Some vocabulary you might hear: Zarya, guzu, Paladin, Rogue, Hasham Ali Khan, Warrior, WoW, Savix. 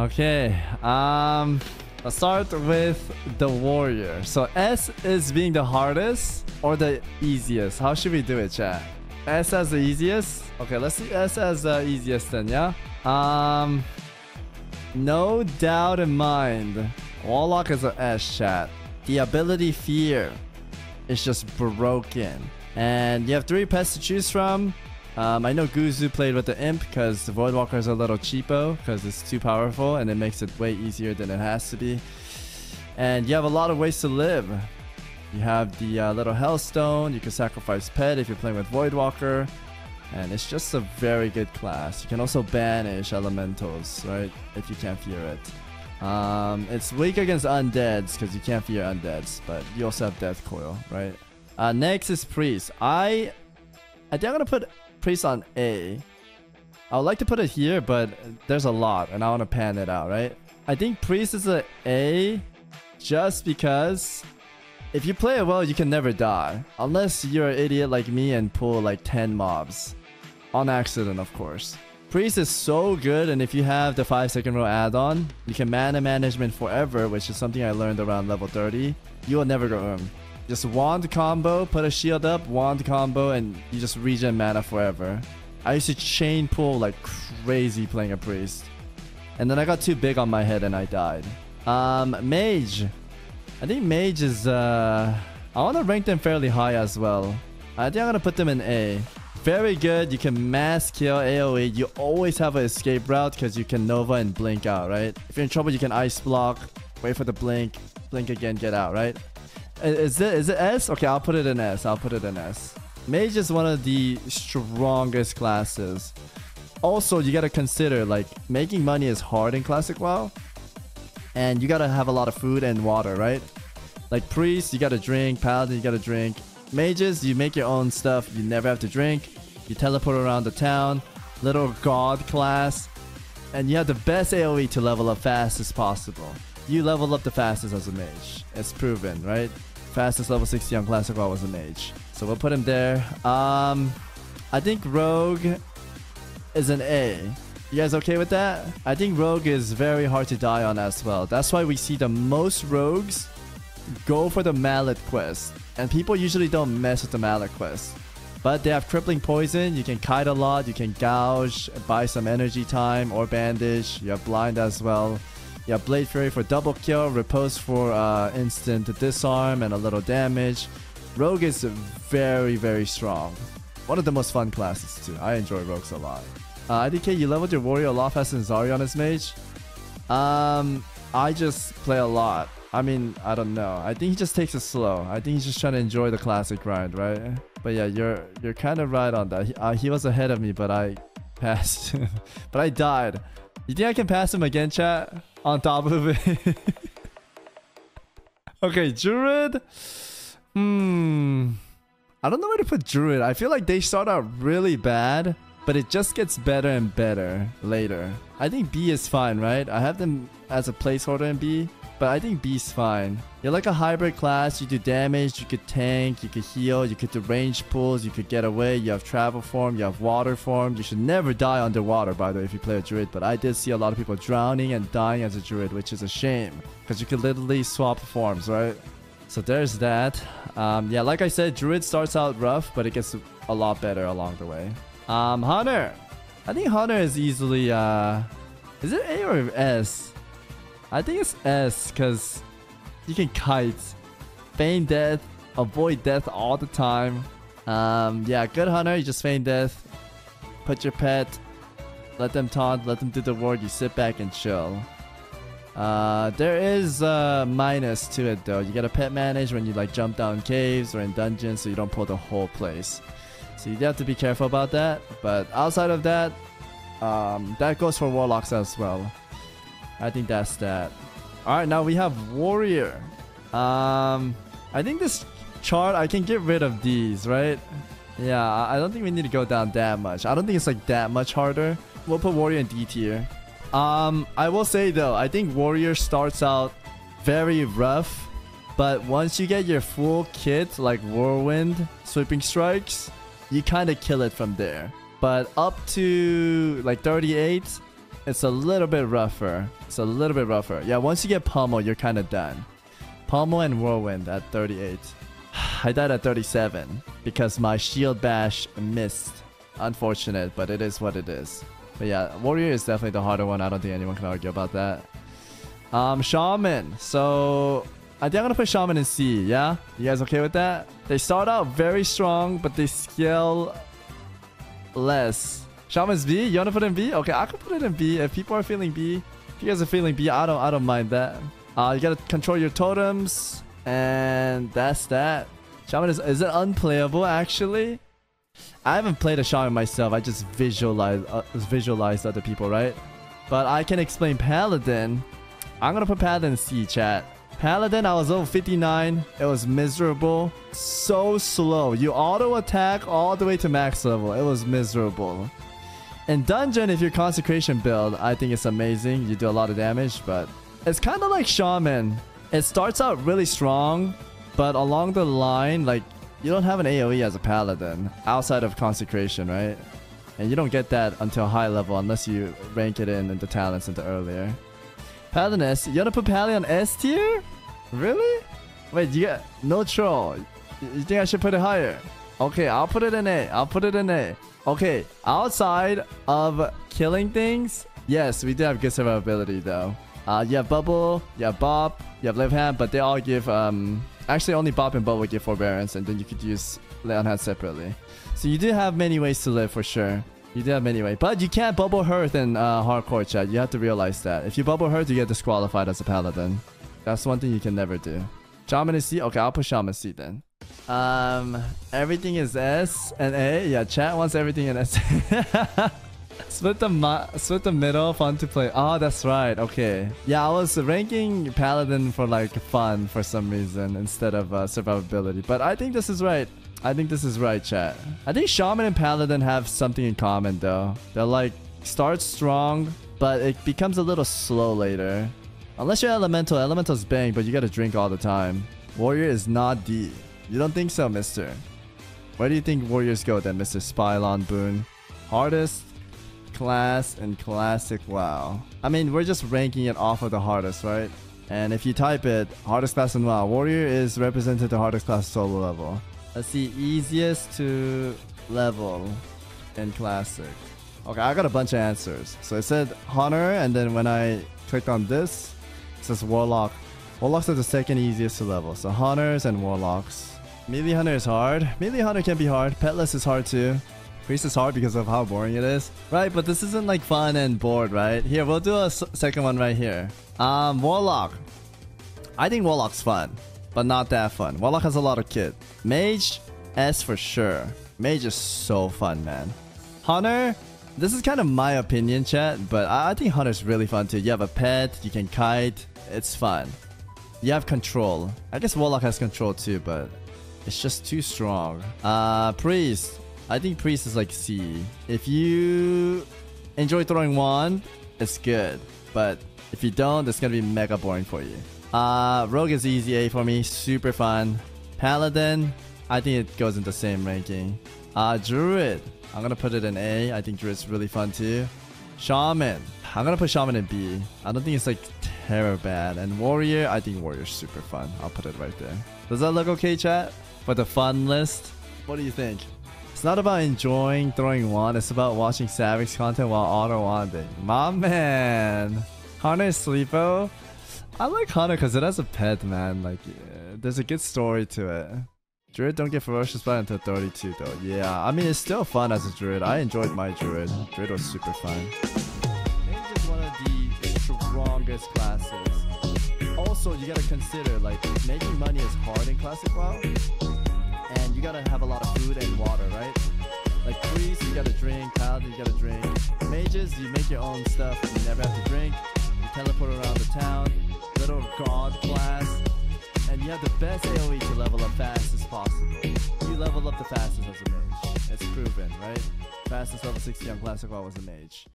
Okay, let's start with the warrior. So S is being the hardest or the easiest? How should we do it, chat? S as the easiest? Okay, let's see S as the easiest then, yeah? No doubt in mind, Warlock is an S, chat. The ability Fear is just broken. And you have 3 pets to choose from. I know Guzu played with the Imp because the Voidwalker is a little cheapo because it's too powerful and it makes it way easier than it has to be. And you have a lot of ways to live. You have the little Hellstone. You can sacrifice pet if you're playing with Voidwalker. And it's just a very good class. You can also banish elementals, right? If you can't fear it. It's weak against undeads because you can't fear undeads, but you also have Death Coil, right? Next is Priest. I think I'm going to put Priest on A. I would like to put it here, but there's a lot and I want to pan it out, right? I think Priest is an A just because if you play it well, you can never die. Unless you're an idiot like me and pull like 10 mobs. On accident, of course. Priest is so good, and if you have the 5-second rule add-on, you can mana management forever, which is something I learned around level 30. You will never go wrong. Just wand combo, put a shield up, wand combo, and you just regen mana forever. I used to chain pull like crazy playing a priest. And then I got too big on my head and I died. Mage. I think mage is... I want to rank them fairly high as well. I think I'm going to put them in A. Very good. You can mass kill AoE. You always have an escape route because you can Nova and blink out, right? If you're in trouble, you can ice block, wait for the blink, blink again, get out, right? Is it S? Okay, I'll put it in S. I'll put it in S. Mage is one of the strongest classes. Also, you gotta consider, like, making money is hard in Classic WoW. And you gotta have a lot of food and water, right? Like, Priest, you gotta drink. Paladin, you gotta drink. Mages, you make your own stuff. You never have to drink. You teleport around the town. Little god class. And you have the best AoE to level up fast as possible. You level up the fastest as a mage. It's proven, right? Fastest level 60 on Classic WoW was a mage. So we'll put him there. I think Rogue is an A. You guys okay with that? I think Rogue is very hard to die on as well. That's why we see the most rogues go for the Mallet quest. And people usually don't mess with the Mallet quest. But they have Crippling Poison. You can kite a lot. You can gouge, buy some energy time or bandage. You have Blind as well. Yeah, Blade Fury for double kill, Repose for instant disarm and a little damage. Rogue is very, very strong. One of the most fun classes too. I enjoy rogues a lot. IDK, you leveled your warrior a lot faster than Zarya on his mage. I just play a lot. I mean, I don't know. I think he just takes it slow. I think he's just trying to enjoy the classic grind, right? But yeah, you're kind of right on that. He was ahead of me, but I passed. But I died. You think I can pass him again, chat? On top of it. Okay, Druid. I don't know where to put Druid. I feel like they start out really bad, but it just gets better and better later. I think B is fine, right? I have them as a placeholder in B, but I think B's fine. You're like a hybrid class. You do damage, you could tank, you could heal, you could do range pulls, you could get away, you have travel form, you have water form. You should never die underwater, by the way, if you play a druid, but I did see a lot of people drowning and dying as a druid, which is a shame, because you could literally swap forms, right? So there's that. Yeah, like I said, druid starts out rough, but it gets a lot better along the way. Hunter. I think Hunter is easily, is it A or S? I think it's S because you can kite, feign death, avoid death all the time. Yeah, good hunter, you just feign death, put your pet, let them taunt, let them do the ward, you sit back and chill. There is a minus to it though. You gotta pet manage when you like jump down caves or in dungeons so you don't pull the whole place. So you have to be careful about that, but outside of that, that goes for warlocks as well. I think that's that. Alright, now we have Warrior. I think this chart, I can get rid of these, right? Yeah, I don't think we need to go down that much. I don't think it's like that much harder. We'll put Warrior in D tier. I will say though, I think Warrior starts out very rough. But once you get your full kit, like Whirlwind, Sweeping Strikes, you kind of kill it from there. But up to like 38... It's a little bit rougher. It's a little bit rougher. Yeah, once you get Pommel, you're kind of done. Pommel and Whirlwind at 38. I died at 37 because my shield bash missed. Unfortunate, but it is what it is. But yeah, Warrior is definitely the harder one. I don't think anyone can argue about that. Shaman. So I think I'm gonna put Shaman in C, yeah? You guys okay with that? They start out very strong, but they scale less. Shaman's B? You wanna put it in B? Okay, I can put it in B. If people are feeling B, if you guys are feeling B, I don't mind that. You gotta control your totems. And that's that. Shaman is it unplayable actually? I haven't played a shaman myself. I just visualize other people, right? But I can explain Paladin. I'm gonna put Paladin in C, chat. Paladin, I was level 59. It was miserable. So slow. You auto attack all the way to max level. It was miserable. In dungeon, if you're consecration build, I think it's amazing. You do a lot of damage, but it's kind of like shaman. It starts out really strong, but along the line, like, you don't have an AoE as a paladin outside of consecration, right? And you don't get that until high level unless you rank it in the talents into earlier. Paladin S, you wanna put Paladin on S tier? Really? Wait, you got no troll. You think I should put it higher? Okay, I'll put it in A. I'll put it in A. Okay, outside of killing things, yes, we do have good survivability though. You have Bubble, you have Bop, you have Live Hand, but they all give, actually only Bop and Bubble give Forbearance, and then you could use Lay on Hand separately. So you do have many ways to live for sure. You do have many ways, but you can't Bubble Hearth in Hardcore, chat. You have to realize that. If you Bubble Hearth, you get disqualified as a Paladin. That's one thing you can never do. Shaman is C? Okay, I'll put Shaman C then. Everything is S and A? Yeah, chat wants everything in S. Split the middle, fun to play. Oh, that's right. Okay. Yeah, I was ranking Paladin for like fun for some reason instead of survivability. But I think this is right. I think this is right, chat. I think Shaman and Paladin have something in common though. They're like start strong, but it becomes a little slow later. Unless you're Elemental. Elemental's bang, but you gotta drink all the time. Warrior is not D. You don't think so, mister? Where do you think Warriors go then, Mr. Spylon Boone? Hardest class and classic WoW. I mean, we're just ranking it off of the hardest, right? And if you type it, hardest class in WoW, Warrior is represented the hardest class solo level. Let's see, easiest to level in classic. Okay, I got a bunch of answers. So it said Hunter, and then when I clicked on this, it says Warlock. Warlocks are the second easiest to level, so Hunters and Warlocks. Melee Hunter is hard. Melee Hunter can be hard. Petless is hard too. Priest is hard because of how boring it is. Right, but this isn't like fun and bored, right? Here, we'll do a second one right here. Warlock. I think Warlock's fun, but not that fun. Warlock has a lot of kit. Mage, S for sure. Mage is so fun, man. Hunter, this is kind of my opinion, chat, but I think Hunter's really fun too. You have a pet, you can kite, it's fun. You have control. I guess Warlock has control too, but it's just too strong. Priest. I think Priest is like C. If you enjoy throwing wand, it's good. But if you don't, it's gonna be mega boring for you. Rogue is easy A for me. Super fun. Paladin, I think it goes in the same ranking. Druid, I'm gonna put it in A. I think Druid's really fun too. Shaman, I'm gonna put Shaman in B. I don't think it's like terror bad. And Warrior, I think Warrior's super fun. I'll put it right there. Does that look okay, chat? For the fun list? What do you think? It's not about enjoying throwing wand, it's about watching Savix content while auto-wanding. My man! Hunter is sleepo. I like Hunter because it has a pet, man. Like, yeah, there's a good story to it. Druid don't get ferocious blood until 32 though. Yeah, I mean, it's still fun as a druid. I enjoyed my druid. Druid was super fun. Mage is one of the strongest classes. Also, you gotta consider, like, making money is hard in Classic WoW. And you gotta have a lot of food and water, right? Like priest, you gotta drink. Paladin, you gotta drink. Mages, you make your own stuff and you never have to drink. You teleport around the town. Little god class. And you have the best AoE to level up fast as possible. You level up the fastest as a mage. It's proven, right? Fastest level 60 on Classic WoW was a mage.